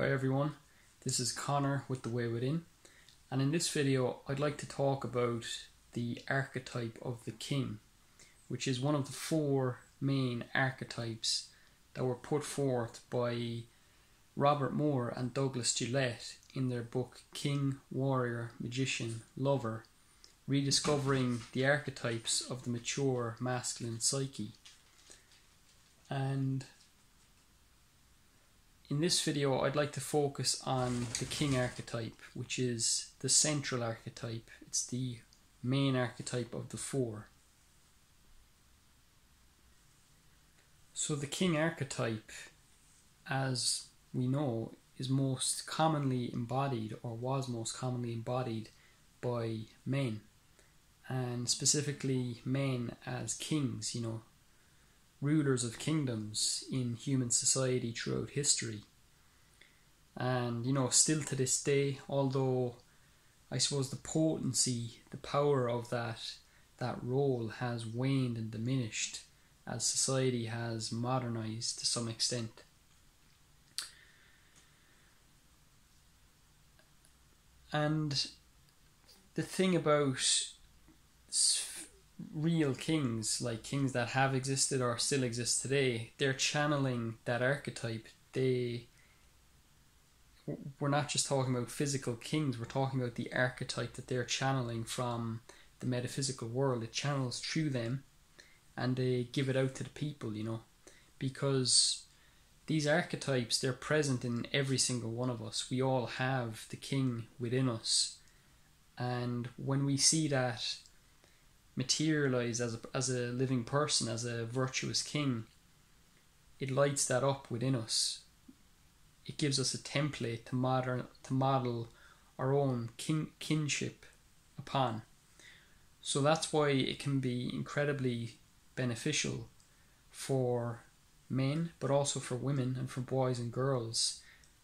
Hi everyone, this is Connor with The Way Within, and in this video I'd like to talk about the archetype of the king, which is one of the four main archetypes that were put forth by Robert Moore and Douglas Gillette in their book King, Warrior, Magician, Lover, Rediscovering the Archetypes of the Mature Masculine Psyche. And in this video, I'd like to focus on the king archetype, which is the central archetype. It's the main archetype of the four. So the king archetype, as we know, is most commonly embodied, or was most commonly embodied, by men. And specifically men as kings, you know, rulers of kingdoms in human society throughout history. And, you know, still to this day, although I suppose the potency, the power of that role has waned and diminished as society has modernized to some extent. And the thing about real kings, like kings that have existed or still exist today, they're channeling that archetype. We're not just talking about physical kings, we're talking about the archetype that they're channeling from the metaphysical world. It channels through them and they give it out to the people, you know, because these archetypes, they're present in every single one of us. We all have the king within us, and when we see that materialize as a living person, as a virtuous king, it lights that up within us. It gives us a template to model our own kinship upon. So that's why it can be incredibly beneficial for men, but also for women and for boys and girls,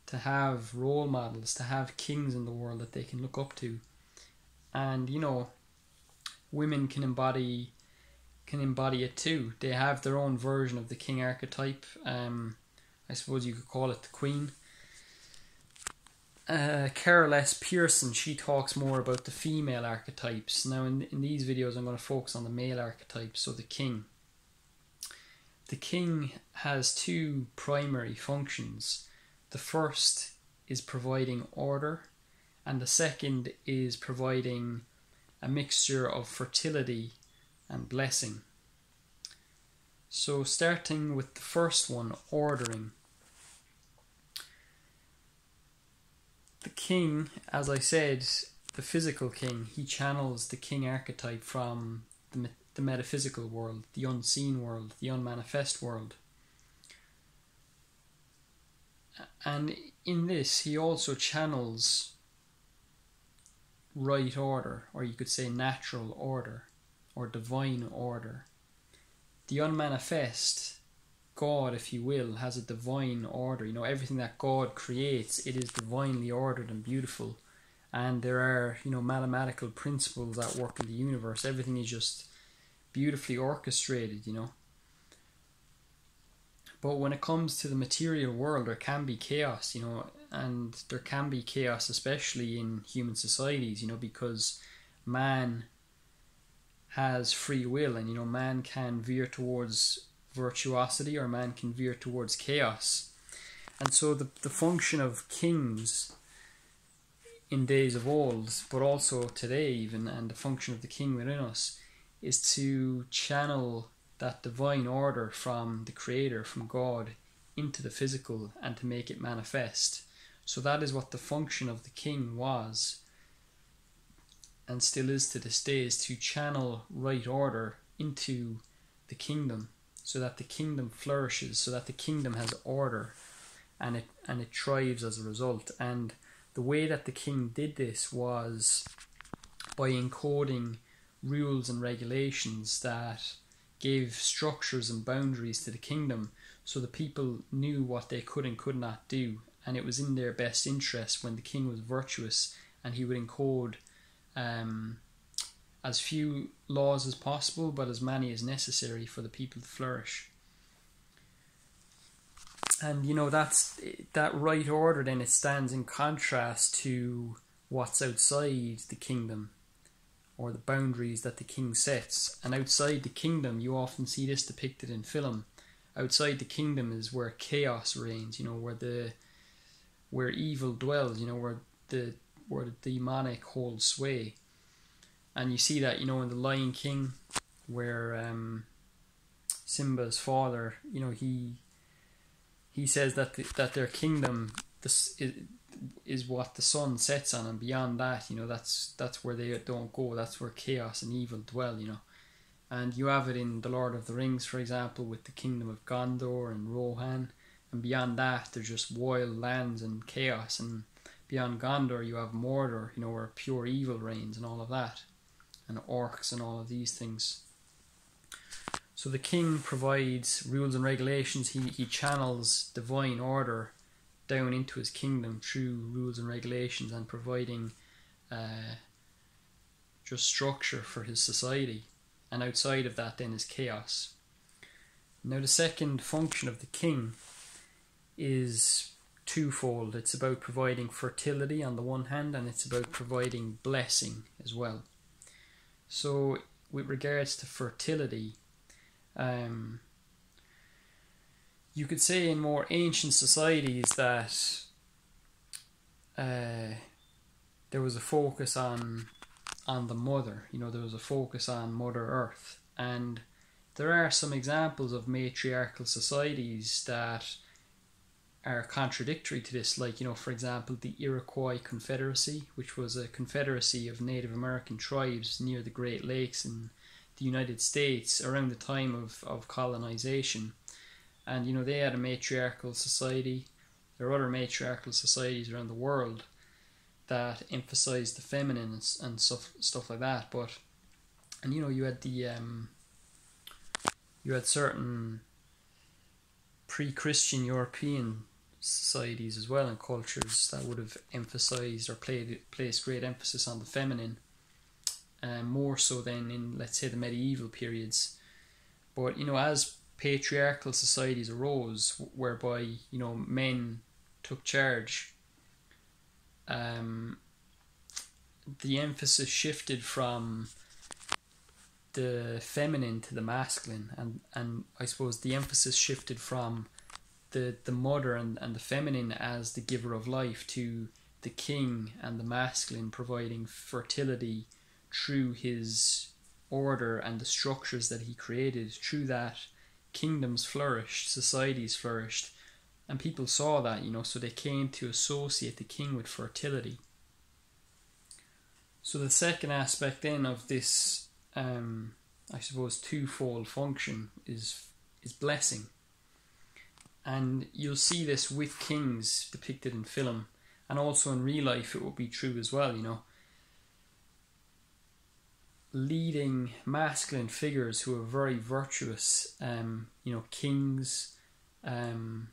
to have role models, to have kings in the world that they can look up to. And, you know, women can embody it too. They have their own version of the king archetype. I suppose you could call it the queen. Carol S. Pearson, she talks more about the female archetypes. Now in these videos I'm going to focus on the male archetype, so the king. The king has two primary functions. The first is providing order, and the second is providing a mixture of fertility and blessing. So starting with the first one, ordering. The king, as I said, the physical king, he channels the king archetype from the metaphysical world, the unseen world, the unmanifest world. And in this, he also channels right order, or you could say natural order, or divine order. The unmanifest, God, if you will, has a divine order. You know, everything that God creates, it is divinely ordered and beautiful. And there are, you know, mathematical principles at work in the universe. Everything is just beautifully orchestrated, you know. But when it comes to the material world, there can be chaos, you know, and there can be chaos, especially in human societies, you know, because man has free will, and, you know, man can veer towards virtuosity or man can veer towards chaos. And so the function of kings in days of old, but also today even, and the function of the king within us, is to channel that divine order from the Creator, from God, into the physical and to make it manifest. So that is what the function of the king was, and still is to this day, is to channel right order into the kingdom, so that the kingdom flourishes, so that the kingdom has order, and it thrives as a result. And the way that the king did this was by encoding rules and regulations that gave structures and boundaries to the kingdom, so the people knew what they could and could not do, and it was in their best interest when the king was virtuous, and he would encode as few laws as possible, but as many as necessary for the people to flourish. And, you know, that's that right order then, it stands in contrast to what's outside the kingdom, or the boundaries that the king sets. And outside the kingdom, you often see this depicted in film. Outside the kingdom is where chaos reigns, you know, where evil dwells, you know, where the demonic holds sway. And you see that, you know, in The Lion King, where Simba's father, you know, he says that their kingdom is what the sun sets on, and beyond that, you know, that's where they don't go. That's where chaos and evil dwell, you know. And you have it in The Lord of the Rings, for example, with the kingdom of Gondor and Rohan, and beyond that there's just wild lands and chaos, and beyond Gondor you have Mordor, you know, where pure evil reigns and all of that, and orcs and all of these things. So the king provides rules and regulations. He channels divine order down into his kingdom through rules and regulations, and providing just structure for his society. And outside of that then is chaos. Now the second function of the king is twofold. It's about providing fertility on the one hand, and it's about providing blessing as well. So with regards to fertility, you could say in more ancient societies that there was a focus on the mother, you know, there was a focus on Mother Earth. And there are some examples of matriarchal societies that are contradictory to this, like, you know, for example, the Iroquois Confederacy, which was a confederacy of Native American tribes near the Great Lakes in the United States around the time of colonization. And, you know, they had a matriarchal society. There are other matriarchal societies around the world that emphasized the feminine and stuff like that. But, and, you know, you had the you had certain pre-Christian European societies as well, and cultures that would have emphasized or placed great emphasis on the feminine, more so than in, let's say, the medieval periods. But, you know, as patriarchal societies arose, whereby, you know, men took charge, the emphasis shifted from the feminine to the masculine, and I suppose the emphasis shifted from the mother and the feminine as the giver of life to the king and the masculine providing fertility through his order and the structures that he created. Through that, kingdoms flourished, societies flourished, and people saw that, you know, so they came to associate the king with fertility. So the second aspect then of this, I suppose, twofold function is blessing. And you'll see this with kings depicted in film, and also in real life it will be true as well, you know. Leading masculine figures who are very virtuous, you know, kings,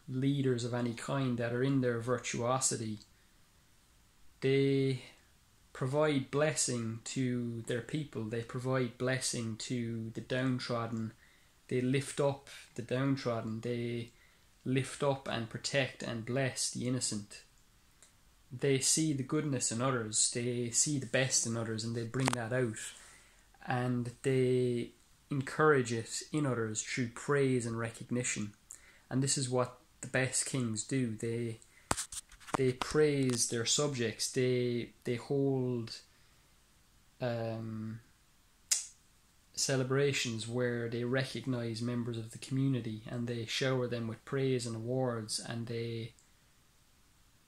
leaders of any kind that are in their virtuosity, they provide blessing to their people, they provide blessing to the downtrodden, they lift up the downtrodden, they lift up and protect and bless the innocent. They see the goodness in others, they see the best in others, and they bring that out. And they encourage it in others through praise and recognition. And this is what the best kings do. They praise their subjects. They hold celebrations where they recognize members of the community, and they shower them with praise and awards, and they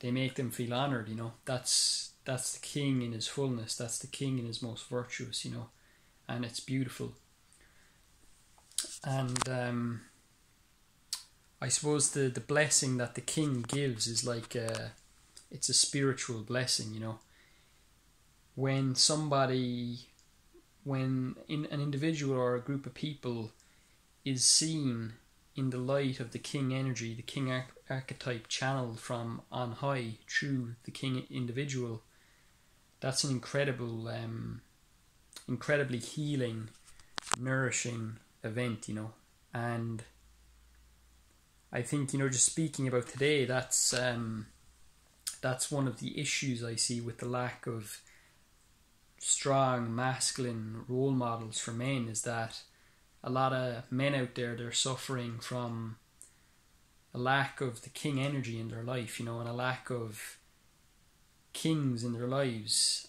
make them feel honored, you know. That's the king in his fullness. That's the king in his most virtuous, you know. And it's beautiful. And I suppose the blessing that the king gives is like it's a spiritual blessing, you know. When an individual or a group of people is seen in the light of the king energy, the king archetype channeled from on high through the king individual, that's an incredible incredibly healing, nourishing event, you know. And I think, you know, just speaking about today, that's one of the issues I see with the lack of strong masculine role models for men, is that a lot of men out there, they're suffering from a lack of the king energy in their life, you know, and a lack of kings in their lives,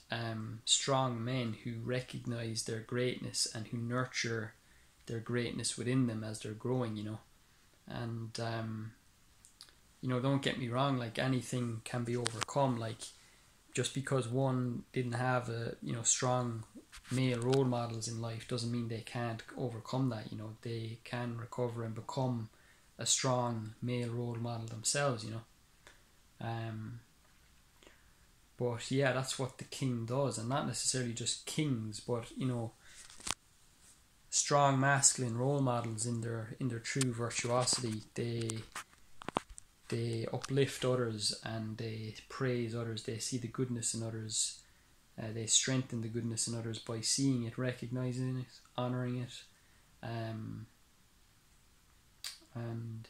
strong men who recognize their greatness and who nurture their greatness within them as they're growing, you know. And you know, don't get me wrong, like, anything can be overcome. Like, just because one didn't have a, you know, strong male role models in life doesn't mean they can't overcome that, you know. They can recover and become a strong male role model themselves, you know. But yeah, that's what the king does, and not necessarily just kings, but, you know, strong masculine role models in their true virtuosity. They uplift others and they praise others. They see the goodness in others. They strengthen the goodness in others by seeing it, recognizing it, honoring it. And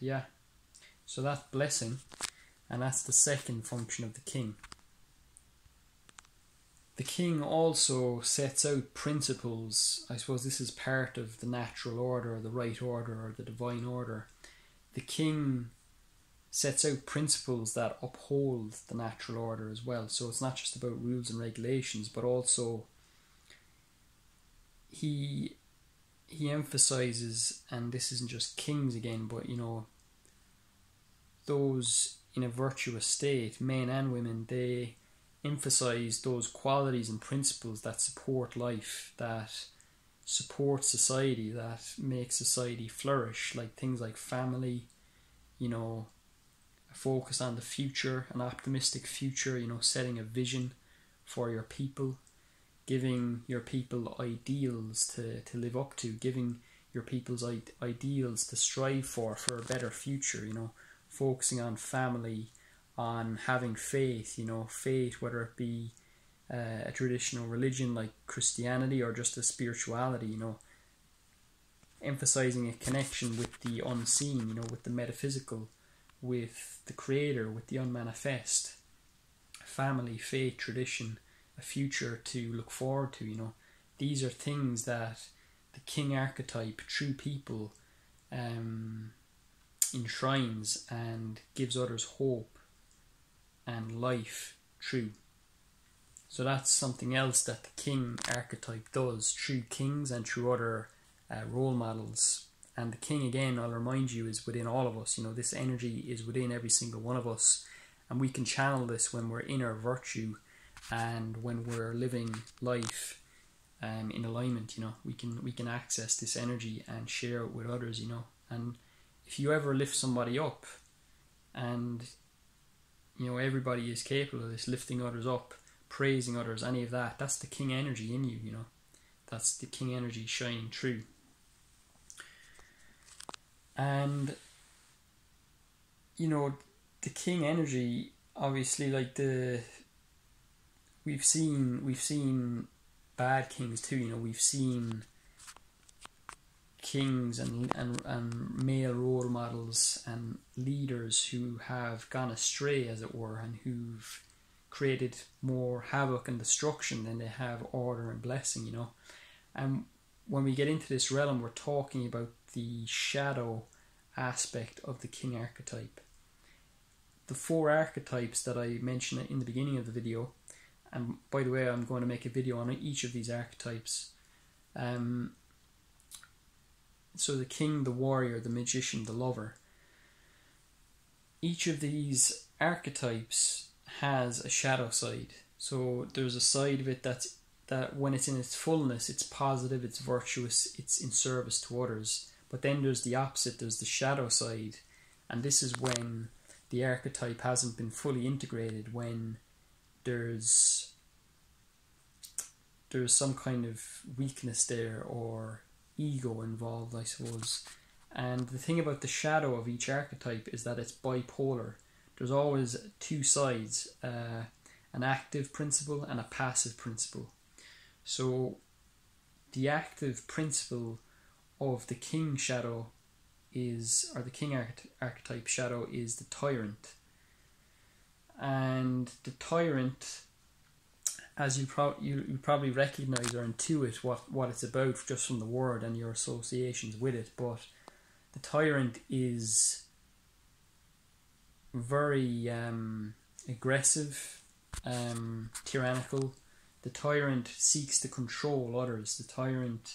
yeah, so that's blessing, and that's the second function of the king. The king also sets out principles. I suppose this is part of the natural order, or the right order, or the divine order. The king sets out principles that uphold the natural order as well. So it's not just about rules and regulations, but also he emphasizes, and this isn't just kings again, but, you know, those in a virtuous state, men and women, they emphasize those qualities and principles that support life, that support society, that make society flourish, like things like family, you know, a focus on the future, an optimistic future, you know, setting a vision for your people, giving your people ideals to live up to, giving your people's ideals to strive for a better future, you know, focusing on family, on having faith, you know, faith, whether it be a traditional religion like Christianity or just a spirituality, you know, emphasizing a connection with the unseen, you know, with the metaphysical, with the creator, with the unmanifest. Family, faith, tradition, a future to look forward to, you know. These are things that the king archetype, true people, enshrines and gives others hope and life true. So that's something else that the king archetype does, true kings and true other role models. And the king, again, I'll remind you, is within all of us. You know, this energy is within every single one of us, and we can channel this when we're in our virtue and when we're living life in alignment. You know, we can access this energy and share it with others, you know. And if you ever lift somebody up, and, you know, everybody is capable of this, lifting others up, praising others, any of that, that's the king energy in you, you know. That's the king energy shining through. And, you know, the king energy, obviously, like, we've seen bad kings too, you know. We've seen kings and male role models and leaders who have gone astray, as it were, and who've created more havoc and destruction than they have order and blessing, you know. And when we get into this realm, we're talking about the shadow aspect of the king archetype. The four archetypes that I mentioned in the beginning of the video, and by the way, I'm going to make a video on each of these archetypes. So the king, the warrior, the magician, the lover. Each of these archetypes has a shadow side. So there's a side of it that when it's in its fullness, it's positive, it's virtuous, it's in service to others. But then there's the opposite, there's the shadow side. And this is when the archetype hasn't been fully integrated, when there's some kind of weakness there, or ego involved, I suppose. And the thing about the shadow of each archetype is that it's bipolar. There's always two sides, an active principle and a passive principle. So the active principle of the king shadow is, or the king archetype shadow is the tyrant. And the tyrant, as you probably recognize or intuit what it's about just from the word and your associations with it, but the tyrant is very aggressive, tyrannical. The tyrant seeks to control others. The tyrant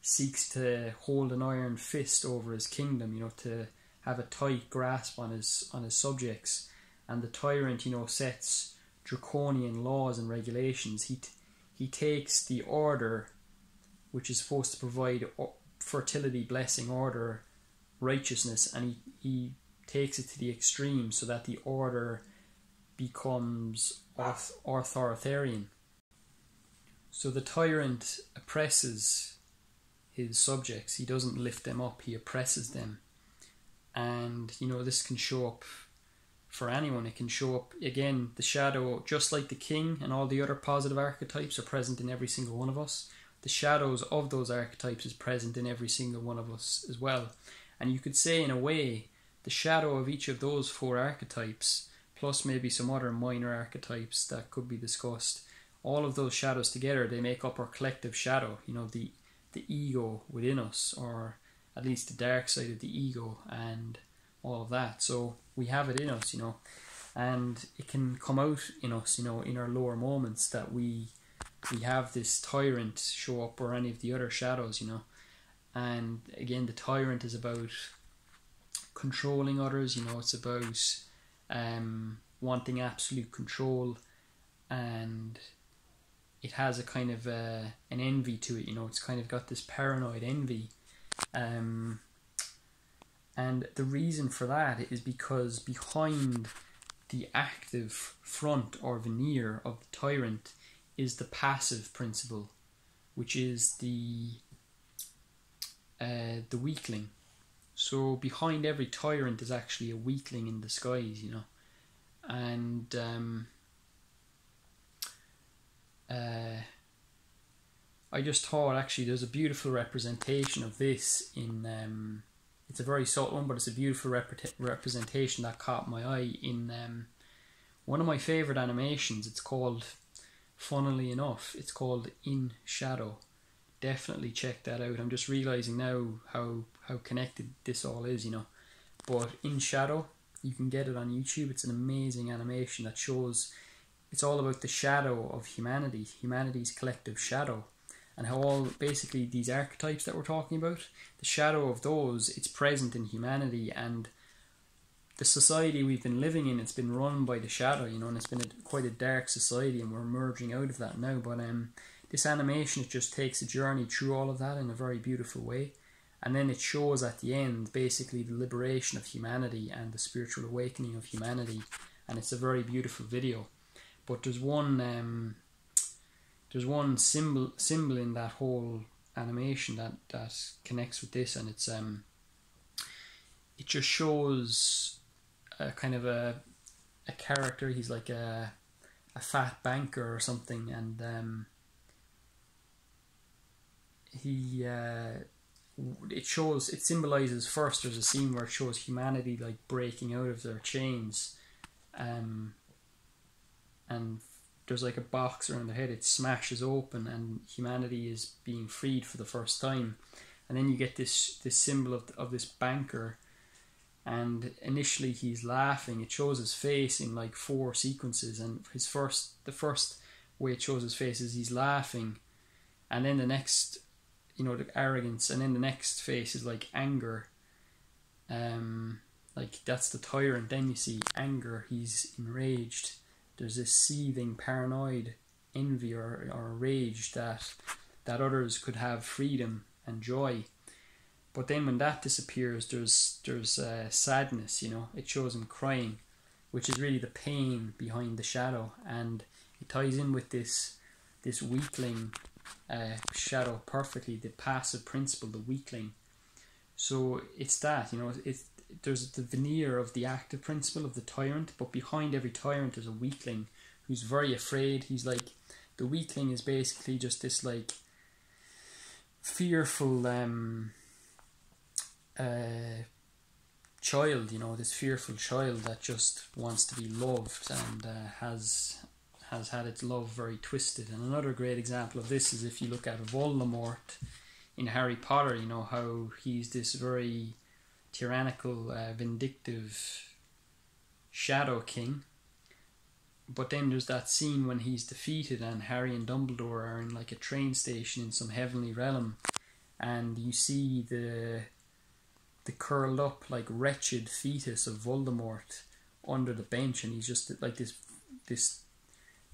seeks to hold an iron fist over his kingdom, you know, to have a tight grasp on his subjects. And the tyrant, you know, sets draconian laws and regulations. He takes the order, which is supposed to provide fertility, blessing, order, righteousness, and he takes it to the extreme so that the order becomes authoritarian. So the tyrant oppresses his subjects. He doesn't lift them up, he oppresses them. And, you know, this can show up for anyone. It can show up, again, the shadow, just like the king and all the other positive archetypes are present in every single one of us. The shadows of those archetypes is present in every single one of us as well. And you could say, in a way, the shadow of each of those four archetypes, plus maybe some other minor archetypes that could be discussed, all of those shadows together, they make up our collective shadow, you know, the ego within us, or at least the dark side of the ego and all of that. So we have it in us, you know, and it can come out in us, you know, in our lower moments that we have this tyrant show up, or any of the other shadows, you know. And again, the tyrant is about controlling others, you know, it's about wanting absolute control, and it has a kind of an envy to it, you know, it's kind of got this paranoid envy. And the reason for that is because behind the active front or veneer of the tyrant is the passive principle, which is the weakling. So behind every tyrant is actually a weakling in disguise, you know. And I just thought, actually, there's a beautiful representation of this in... it's a very subtle one, but it's a beautiful representation that caught my eye in one of my favourite animations. It's called, funnily enough, it's called In Shadow. Definitely check that out. I'm just realising now how connected this all is, you know. But In Shadow, you can get it on YouTube. It's an amazing animation that shows, it's all about the shadow of humanity, humanity's collective shadow. And how all, basically, these archetypes that we're talking about, the shadow of those, it's present in humanity, and the society we've been living in, it's been run by the shadow, you know, and it's been quite a dark society, and we're merging out of that now. But this animation, it just takes a journey through all of that in a very beautiful way. And then it shows at the end, basically, the liberation of humanity and the spiritual awakening of humanity. And it's a very beautiful video. But there's one symbol in that whole animation that connects with this, and it's it just shows a kind of a character. He's like a fat banker or something, and it symbolizes, first there's a scene where it shows humanity like breaking out of their chains, and there's like a box around their head, it smashes open and humanity is being freed for the first time. And then you get this symbol of this banker, and initially he's laughing. It shows his face in like four sequences, and the first way it shows his face is he's laughing, and then the next, you know, the arrogance, and then the next face is like anger, like that's the tyrant. Then you see anger, he's enraged. There's this seething, paranoid envy or rage that others could have freedom and joy. But then when that disappears, there's sadness, you know. It shows him crying, which is really the pain behind the shadow. And it ties in with this weakling shadow perfectly, the passive principle, the weakling. So it's that, you know, there's the veneer of the active principle of the tyrant, but behind every tyrant there's a weakling who's very afraid. He's like, the weakling is basically just this like fearful child, you know, this fearful child that just wants to be loved and has had its love very twisted. And another great example of this is if you look at Voldemort in Harry Potter, you know, how he's this very tyrannical, vindictive shadow king. But then there's that scene when he's defeated and Harry and Dumbledore are in like a train station in some heavenly realm, and you see the curled up, like, wretched fetus of Voldemort under the bench, and he's just like this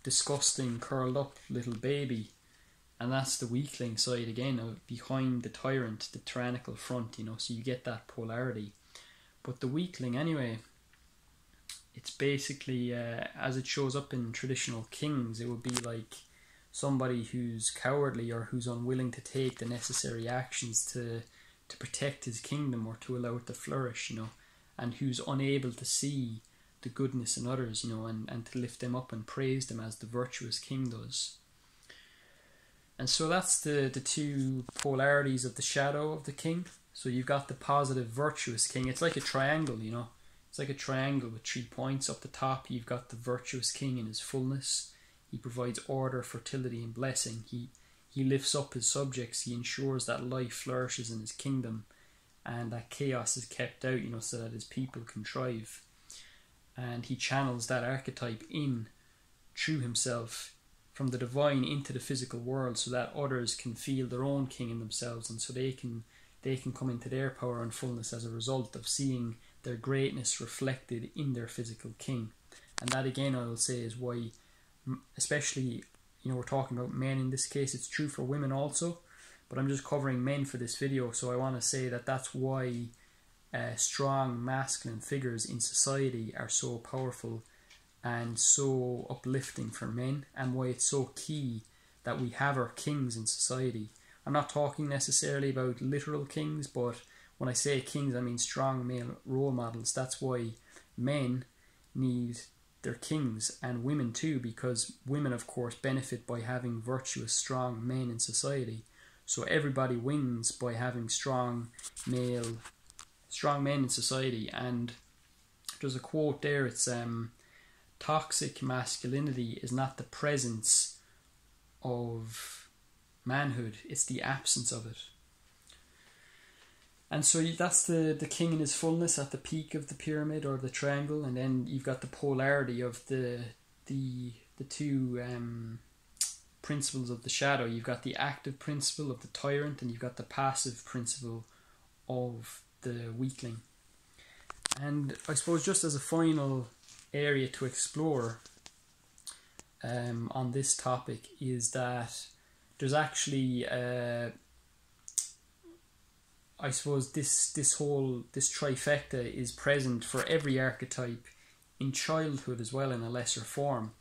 disgusting curled up little baby. And that's the weakling side again, of behind the tyrant, the tyrannical front, you know. So you get that polarity. But the weakling, anyway, it's basically, as it shows up in traditional kings, it would be like somebody who's cowardly or who's unwilling to take the necessary actions to protect his kingdom or to allow it to flourish, you know, and who's unable to see the goodness in others, you know, and to lift them up and praise them as the virtuous king does. And so that's the two polarities of the shadow of the king. So you've got the positive virtuous king. It's like a triangle, you know. It's like a triangle with 3 points. Up the top, you've got the virtuous king in his fullness. He provides order, fertility, and blessing. He lifts up his subjects. He ensures that life flourishes in his kingdom and that chaos is kept out, you know, so that his people can thrive. And he channels that archetype in through himself from the divine into the physical world, so that others can feel their own king in themselves, and so they can come into their power and fullness as a result of seeing their greatness reflected in their physical king. And that, again, I will say, is why, especially, you know, we're talking about men in this case. It's true for women also, but I'm just covering men for this video. So I want to say that that's why strong masculine figures in society are so powerful and so uplifting for men, and why it's so key that we have our kings in society. I'm not talking necessarily about literal kings, but when I say kings, I mean strong male role models. That's why men need their kings, and women too, because women, of course, benefit by having virtuous, strong men in society. So everybody wins by having strong men in society. And there's a quote there, it's toxic masculinity is not the presence of manhood, it's the absence of it. And so that's the king in his fullness at the peak of the pyramid or the triangle. And then you've got the polarity of the two principles of the shadow. You've got the active principle of the tyrant, and you've got the passive principle of the weakling. And I suppose, just as a final area to explore on this topic, is that there's actually I suppose this trifecta is present for every archetype in childhood as well, in a lesser form.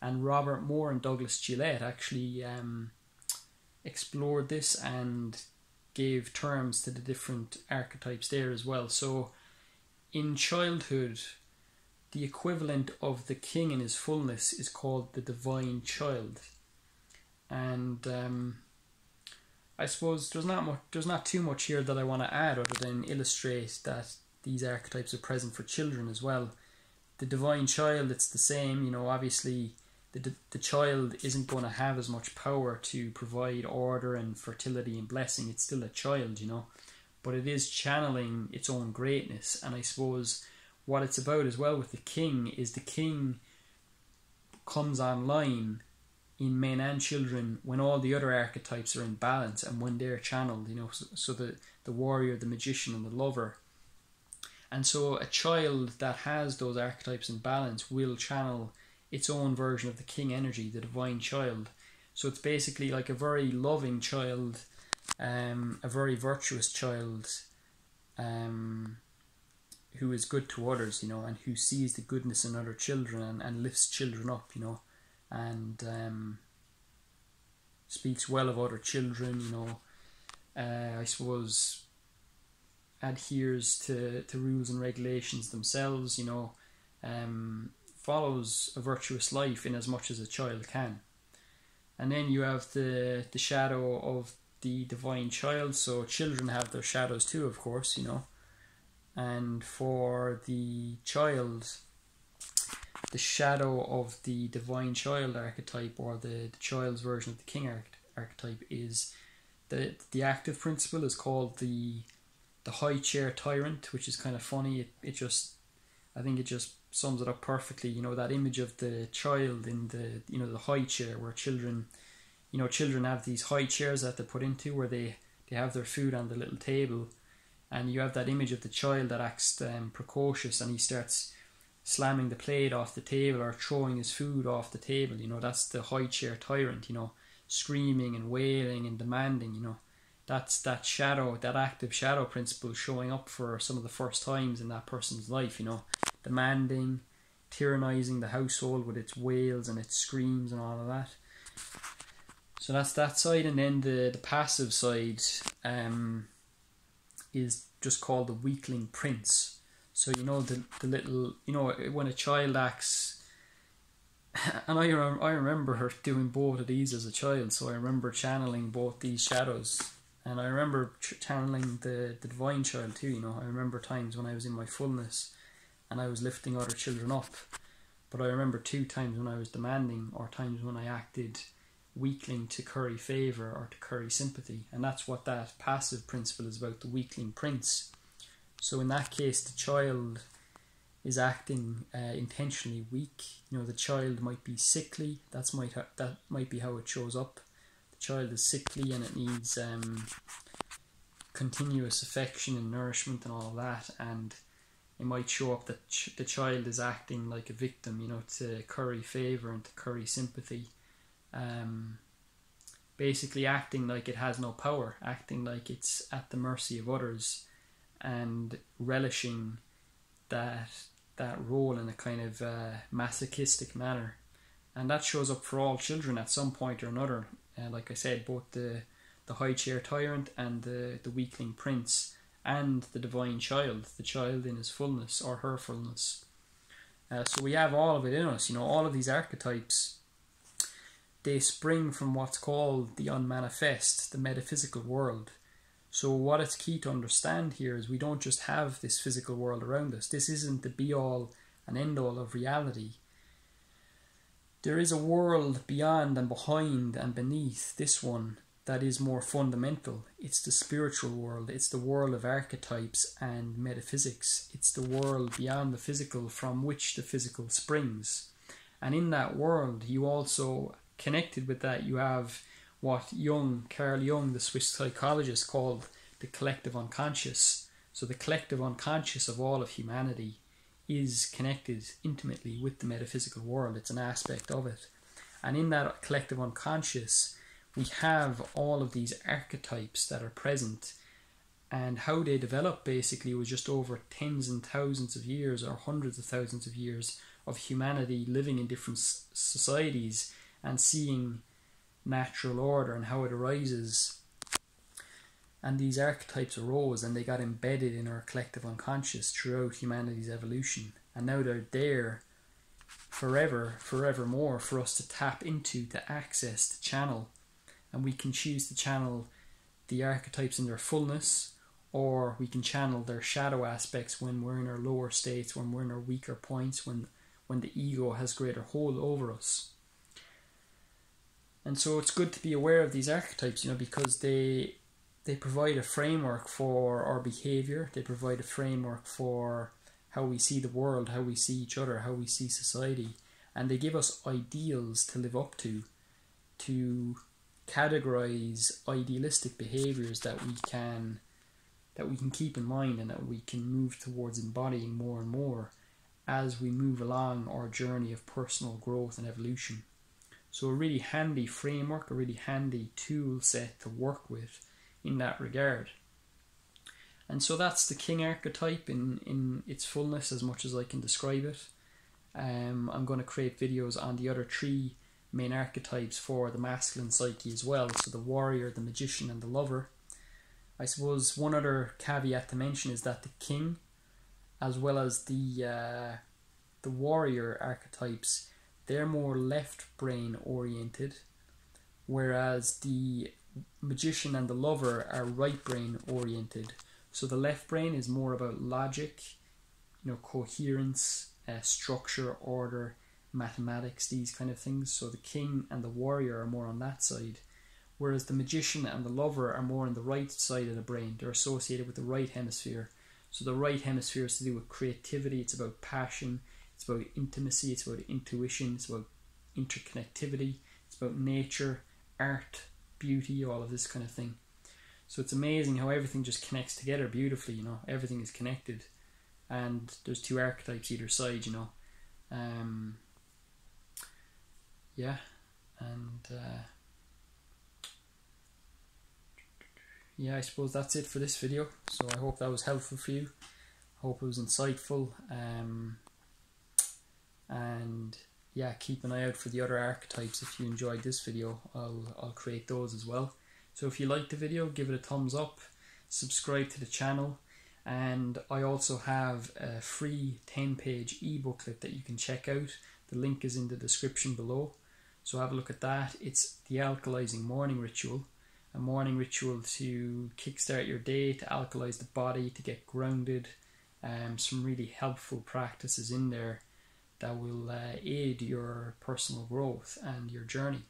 And Robert Moore and Douglas Gillette actually explored this and gave terms to the different archetypes there as well. So in childhood, the equivalent of the king in his fullness is called the divine child. And I suppose there's not too much here that I want to add, other than illustrate that these archetypes are present for children as well. The divine child, it's the same, you know. Obviously the child isn't going to have as much power to provide order and fertility and blessing. It's still a child, you know, but it is channeling its own greatness. And I suppose what it's about as well with the king is the king comes online in men and children when all the other archetypes are in balance and when they're channeled, you know. So the warrior, the magician, and the lover. And so a child that has those archetypes in balance will channel its own version of the king energy, the divine child. So it's basically like a very loving child, a very virtuous child, who is good to others, you know, and who sees the goodness in other children and lifts children up, you know, and speaks well of other children, you know. I suppose adheres to rules and regulations themselves, you know, follows a virtuous life in as much as a child can. And then you have the shadow of the divine child. So children have their shadows too, of course, you know. and for the child, the shadow of the divine child archetype, or the child's version of the king archetype, is the active principle is called the high chair tyrant, which is kind of funny. I think it just sums it up perfectly. You know, that image of the child in the, you know, the high chair, where children, you know, children have these high chairs that they're put into, where they have their food on the little table, and you have that image of the child that acts precocious, and he starts slamming the plate off the table or throwing his food off the table. You know, that's the high chair tyrant, you know, screaming and wailing and demanding. You know, that's that shadow, that active shadow principle showing up for some of the first times in that person's life. You know, demanding, tyrannizing the household with its wails and its screams and all of that. So that's that side. And then the passive side is just called the weakling prince. So, you know, the little, you know, when a child acts, and I remember her doing both of these as a child, so I remember channeling both these shadows, and I remember channeling the divine child too. You know, I remember times when I was in my fullness and I was lifting other children up, but I remember two times when I was demanding, or times when I acted weakling to curry favour or to curry sympathy, and that's what that passive principle is about, the weakling prince. So in that case, the child is acting intentionally weak. You know, the child might be sickly. That might be how it shows up. The child is sickly and it needs continuous affection and nourishment and all of that. And it might show up that the child is acting like a victim, you know, to curry favour and to curry sympathy. Basically acting like it has no power, acting like it's at the mercy of others, and relishing that role in a kind of masochistic manner. And that shows up for all children at some point or another. Like I said, both the high chair tyrant and the weakling prince, and the divine child, the child in his fullness or her fullness. So we have all of it in us. You know, all of these archetypes, they spring from what's called the unmanifest, the metaphysical world. So what it's key to understand here is we don't just have this physical world around us. This isn't the be-all and end-all of reality. There is a world beyond and behind and beneath this one that is more fundamental. It's the spiritual world. It's the world of archetypes and metaphysics. It's the world beyond the physical, from which the physical springs. And in that world, you also, connected with that, you have what Carl Jung, the Swiss psychologist, called the collective unconscious. So the collective unconscious of all of humanity is connected intimately with the metaphysical world. It's an aspect of it. And in that collective unconscious, we have all of these archetypes that are present. And how they develop, basically, was just over tens and thousands of years, or hundreds of thousands of years, of humanity living in different societies and seeing natural order and how it arises. And these archetypes arose and they got embedded in our collective unconscious throughout humanity's evolution, and now they're there forevermore for us to tap into, to access, to channel. And we can choose to channel the archetypes in their fullness, or we can channel their shadow aspects when we're in our lower states, when we're in our weaker points, when the ego has greater hold over us. And so it's good to be aware of these archetypes, you know, because they provide a framework for our behavior. They provide a framework for how we see the world, how we see each other, how we see society. And they give us ideals to live up to categorize idealistic behaviors that we can keep in mind, and that we can move towards embodying more and more as we move along our journey of personal growth and evolution. So a really handy framework, a really handy tool set to work with in that regard. And so that's the king archetype in its fullness, as much as I can describe it. I'm going to create videos on the other three main archetypes for the masculine psyche as well. So the warrior, the magician, and the lover. I suppose one other caveat to mention is that the king, as well as the warrior archetypes, they're more left brain oriented, whereas the magician and the lover are right brain oriented. So the left brain is more about logic, coherence, structure, order, mathematics, these kind of things. So the king and the warrior are more on that side, whereas the magician and the lover are more on the right side of the brain. They're associated with the right hemisphere. So the right hemisphere is to do with creativity, it's about passion, it's about intimacy, it's about intuition, it's about interconnectivity, it's about nature, art, beauty, all of this kind of thing. So it's amazing how everything just connects together beautifully, everything is connected. And there's two archetypes either side, I suppose that's it for this video. So I hope that was helpful for you. I hope it was insightful. And yeah, keep an eye out for the other archetypes. If you enjoyed this video, I'll create those as well. So if you liked the video, give it a thumbs up, subscribe to the channel, and I also have a free 10-page e-booklet that you can check out. The link is in the description below. So have a look at that. It's the alkalizing morning ritual. A morning ritual to kickstart your day, to alkalize the body, to get grounded. Some really helpful practices in there that will aid your personal growth and your journey.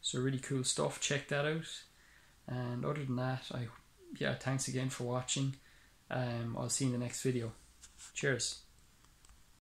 So really cool stuff. Check that out. And other than that, thanks again for watching. I'll see you in the next video. Cheers.